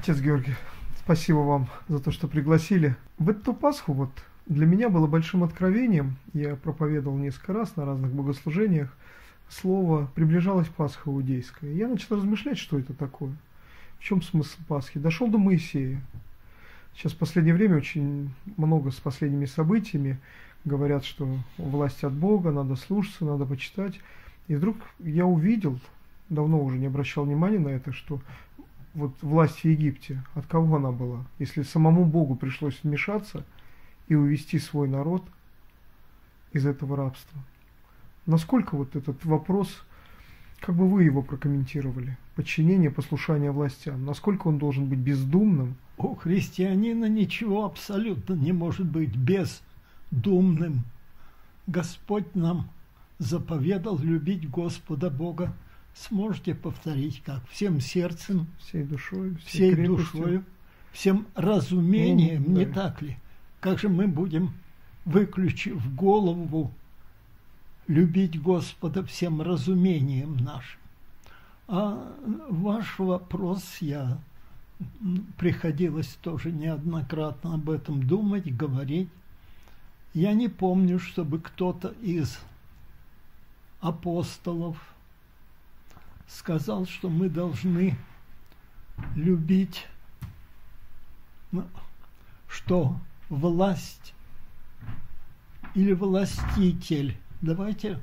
Отец Георгий, спасибо вам за то, что пригласили. В эту Пасху вот для меня было большим откровением, я проповедовал несколько раз на разных богослужениях, слово «приближалась Пасха иудейская». Я начал размышлять, что это такое, в чем смысл Пасхи. Дошел до Моисея. Сейчас в последнее время очень много с последними событиями говорят, что власть от Бога, надо слушаться, надо почитать. И вдруг я увидел, давно уже не обращал внимания на это, что вот власть в Египте, от кого она была? Если самому Богу пришлось вмешаться и увести свой народ из этого рабства. Насколько вот этот вопрос, как бы вы его прокомментировали? Подчинение, послушание властям. Насколько он должен быть бездумным? У христианина ничего абсолютно не может быть бездумным. Господь нам заповедал любить Господа Бога. Сможете повторить как? Всем сердцем, всей душой, всей душою, всем разумением, не так ли? Как же мы будем, выключив голову, любить Господа всем разумением нашим? А ваш вопрос, я приходилось тоже неоднократно об этом думать, говорить. Я не помню, чтобы кто-то из апостолов сказал, что мы должны любить, что власть или властитель. Давайте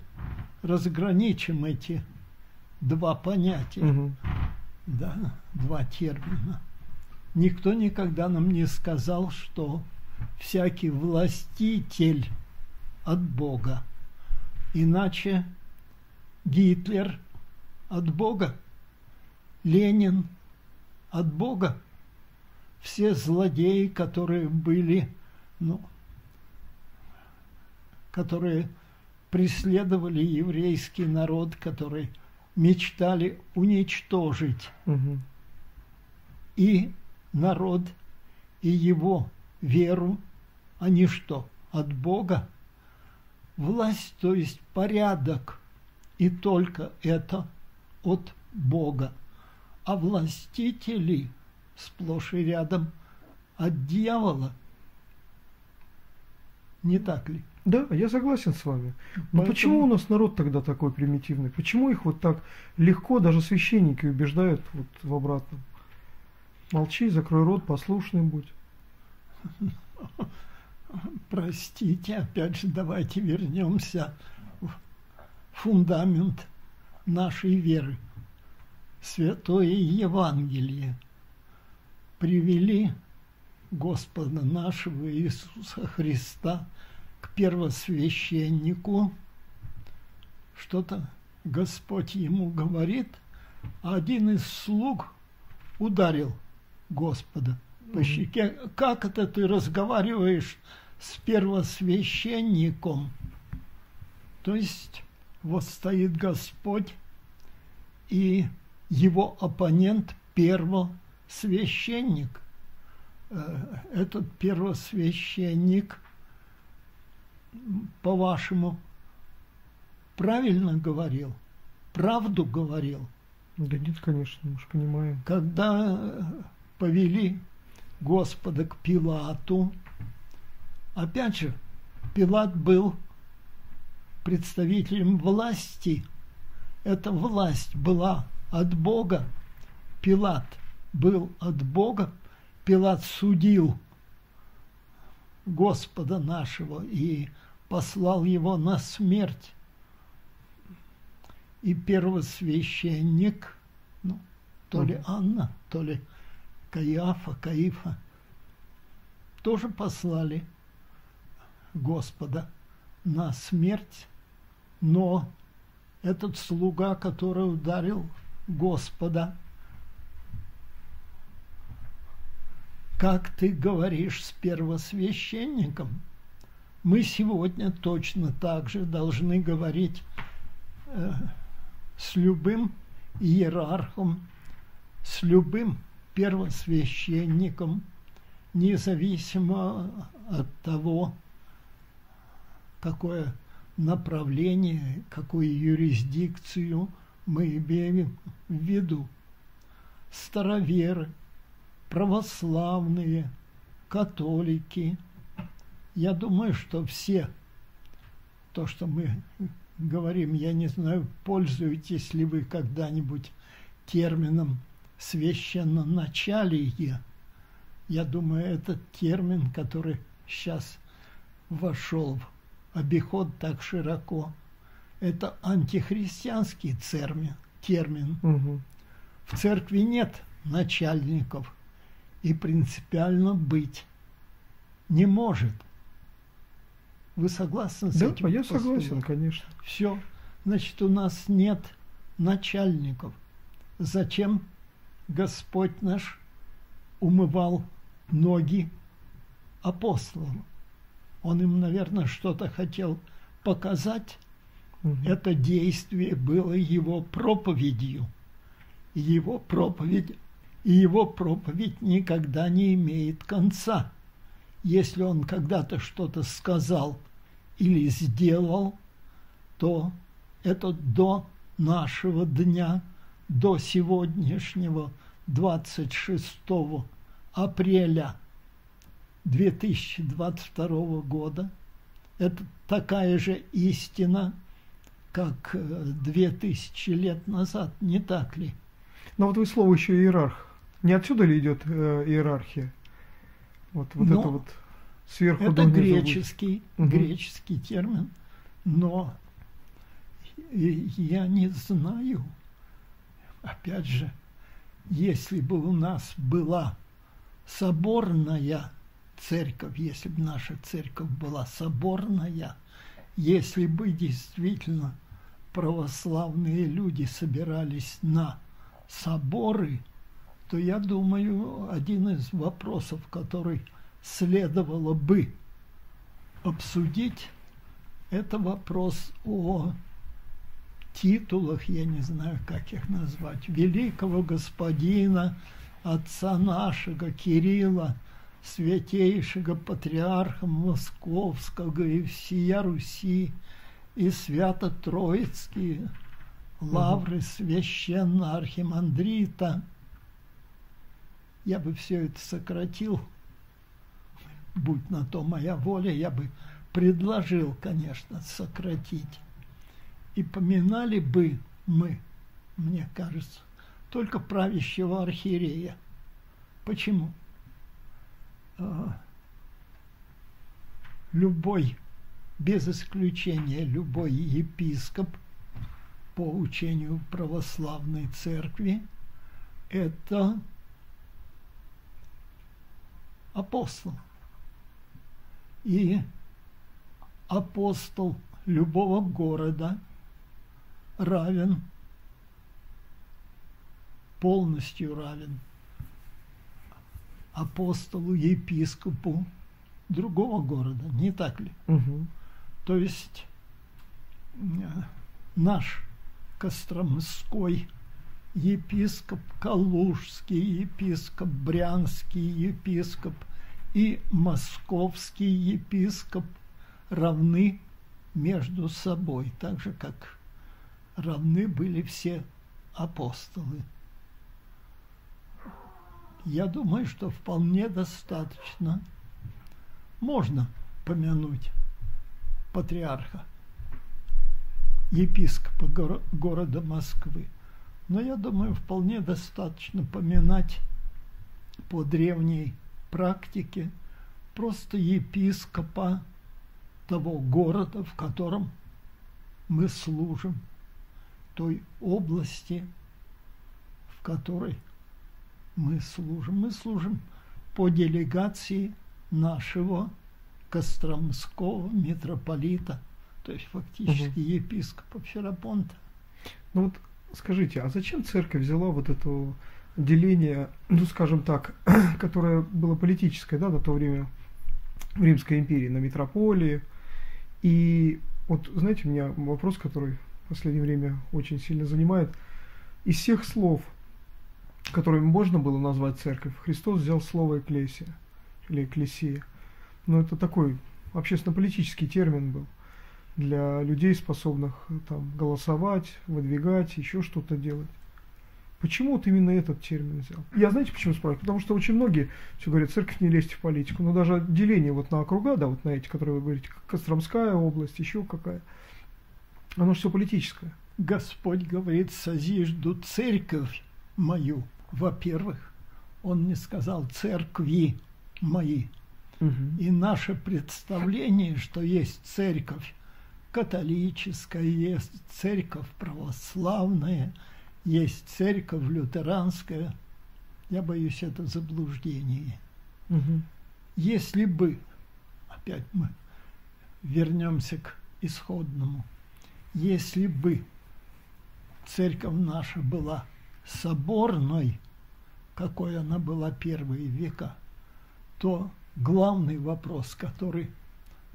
разграничим эти два понятия, да, два термина. Никто никогда нам не сказал, что всякий властитель от Бога, иначе Гитлер от Бога, Ленин от Бога, все злодеи, которые были, которые преследовали еврейский народ, который мечтали уничтожить и народ, и его веру, они что, от Бога? Власть, то есть порядок, и только это от Бога, а властители сплошь и рядом от дьявола. Не так ли? Да, я согласен с вами. Но почему у нас народ тогда такой примитивный? Почему их вот так легко даже священники убеждают вот в обратном? Молчи, закрой рот, послушный будь. Простите, опять же, давайте вернемся в фундамент нашей веры. Святое Евангелие привели Господа нашего Иисуса Христа к первосвященнику. Что-то Господь ему говорит, а один из слуг ударил Господа по щеке. Как это ты разговариваешь с первосвященником? То есть вот стоит Господь, и его оппонент первосвященник. Этот первосвященник, по-вашему, правильно говорил, правду говорил? Да нет, конечно, мы же понимаем. Когда повели Господа к Пилату, опять же, Пилат был представителем власти. Эта власть была от Бога. Пилат был от Бога. Пилат судил Господа нашего и послал его на смерть. И первосвященник, то ли Анна, то ли Каиафа, тоже послали Господа на смерть, но этот слуга, который ударил Господа, как ты говоришь с первосвященником? Мы сегодня точно так же должны говорить с любым иерархом, с любым первосвященником, независимо от того, какое направление, какую юрисдикцию мы имеем в виду. Староверы, православные, католики. Я думаю, что все, то, что мы говорим, я не знаю, пользуетесь ли вы когда-нибудь термином священноначалие. Я думаю, этот термин, который сейчас вошел в обиход так широко, это антихристианский термин. Угу. В церкви нет начальников и принципиально быть не может. Вы согласны с этим? Да, я согласен, конечно. Все. Значит, у нас нет начальников. Зачем Господь наш умывал ноги апостолам? Он им, наверное, что-то хотел показать. Угу. Это действие было его проповедью. Его проповедь никогда не имеет конца. Если он когда-то что-то сказал или сделал, то это до нашего дня, до сегодняшнего 26 апреля 2022 года. Это такая же истина, как 2000 лет назад, не так ли? Но вот вы слово еще иерарх. Не отсюда ли идет иерархия? Вот это вот сверху это греческий термин, но я не знаю, опять же, если бы у нас была соборная церковь, если бы наша церковь была соборная, если бы действительно православные люди собирались на соборы, то, я думаю, один из вопросов, который следовало бы обсудить, это вопрос о титулах, я не знаю, как их назвать, великого господина, отца нашего Кирилла, святейшего патриарха Московского и всея Руси, и свято-троицкие лавры священно-архимандрита. Я бы все это сократил, будь на то моя воля, я бы предложил, конечно, сократить. И поминали бы мы, мне кажется, только правящего архиерея. Почему? Любой, без исключения, любой епископ по учению православной церкви – это апостол. И апостол любого города равен, полностью равен апостолу, епископу другого города, не так ли? Угу. То есть наш костромской епископ, калужский епископ, брянский епископ и московский епископ равны между собой, так же, как равны были все апостолы. Я думаю, что вполне достаточно. Можно помянуть патриарха, епископа города Москвы, но я думаю, вполне достаточно поминать по древней практике просто епископа того города, в котором мы служим, той области, в которой мы служим. Мы служим по делегации нашего костромского митрополита, то есть фактически епископа Ферапонта. Ну вот скажите, а зачем церковь взяла вот это деление, ну скажем так, которое было политическое, да, на то время в Римской империи, на митрополии? И вот, знаете, у меня вопрос, который в последнее время очень сильно занимает. Из всех слов, которыми можно было назвать церковь, Христос взял слово «экклесия» или «экклесия». Но это такой общественно-политический термин был для людей, способных там голосовать, выдвигать, еще что-то делать. Почему вот именно этот термин взял? Я, знаете, почему спрашиваю? Потому что очень многие все говорят, церковь, не лезьте в политику. Но даже деление вот на округа, да, вот на эти, которые вы говорите, Костромская область, еще какая, оно же все политическое. Господь говорит, созижду церковь мою. Во-первых, Он не сказал церкви мои. Угу. И наше представление, что есть церковь католическая, есть церковь православная, есть церковь лютеранская, я боюсь, это заблуждение. Угу. Если бы, опять мы вернемся к исходному, если бы церковь наша была соборной, какой она была первые века, то главный вопрос, который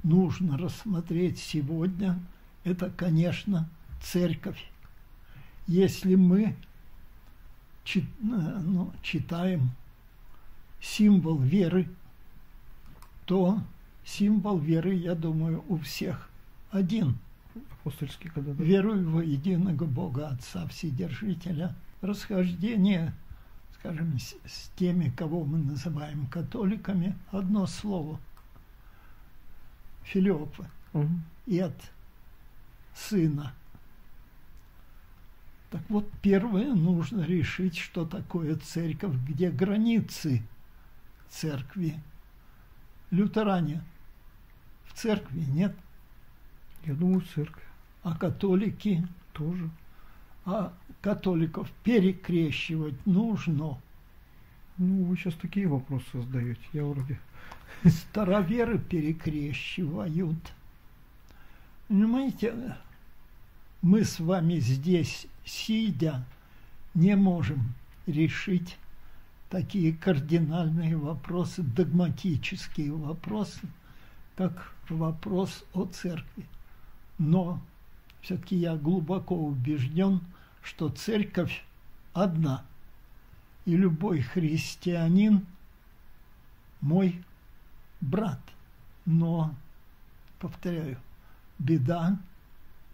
нужно рассмотреть сегодня, это, конечно, церковь. Если мы читаем символ веры, то символ веры, я думаю, у всех один. Апостольский, когда... Верую во единого Бога Отца Вседержителя. Расхождение, скажем, с теми, кого мы называем католиками, одно слово. Филиопы. Угу. И от сына. Так вот, первое, нужно решить, что такое церковь, где границы церкви. Лютеране в церкви нет. Я думаю, церковь. А католики тоже. А католиков перекрещивать нужно. Ну, вы сейчас такие вопросы задаете, я вроде... Староверы перекрещивают. Понимаете, мы с вами здесь, сидя, не можем решить такие кардинальные вопросы, догматические вопросы, как вопрос о церкви. Но все-таки я глубоко убежден, что церковь одна, и любой христианин мой брат. Но, повторяю, беда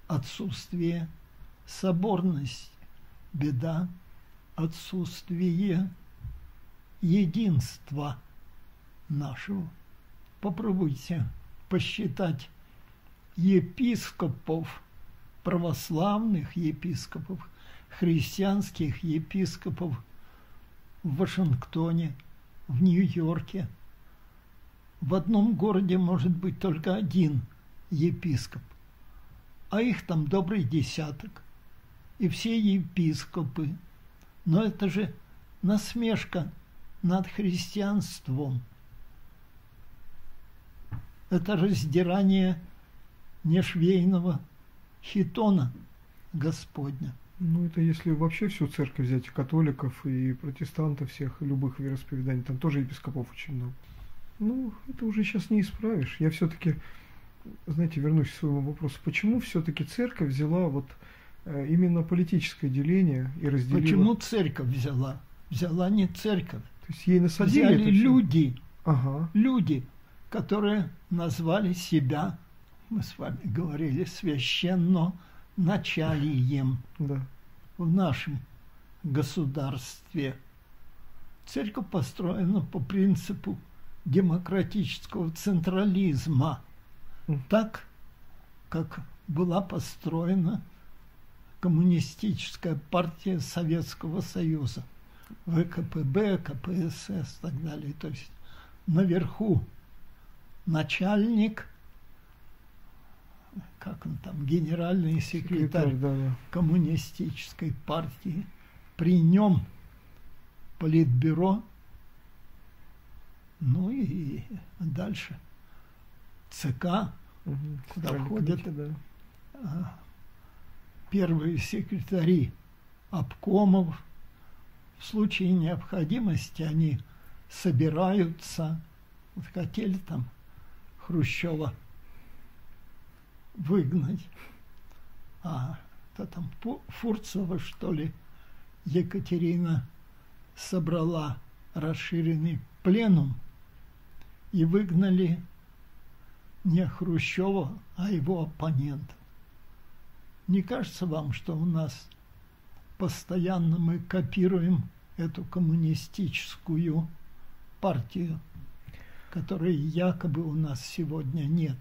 отсутствие соборности, беда отсутствие единства нашего. Попробуйте посчитать епископов, православных епископов, христианских епископов в Вашингтоне, в Нью-Йорке. В одном городе может быть только один епископ, а их там добрый десяток, и все епископы. Но это же насмешка над христианством. Это раздирание нешвейного хитона Господня. Ну, это если вообще всю церковь взять, и католиков, и протестантов всех, и любых вероисповеданий, там тоже епископов очень много. Ну, это уже сейчас не исправишь. Я все-таки, знаете, вернусь к своему вопросу. Почему все-таки церковь взяла вот именно политическое деление и разделила? Почему церковь взяла? Взяла не церковь. То есть ей насадили? Взяли люди. Ага. Люди, которые назвали себя, мы с вами говорили, священноначалием, да, в нашем государстве. Церковь построена по принципу демократического централизма, так, как была построена Коммунистическая партия Советского Союза, ВКПБ, КПСС и так далее. То есть наверху начальник, как он там, генеральный секретарь, да. Коммунистической партии, при нем политбюро, ну и дальше ЦК, угу, куда входят первые секретари обкомов. В случае необходимости они собираются. Вот хотели там Хрущева выгнать, а то там Фурцова, что ли, Екатерина собрала расширенный пленум, и выгнали не Хрущева, а его оппонента. Не кажется вам, что у нас постоянно мы копируем эту коммунистическую партию, которой якобы у нас сегодня нет.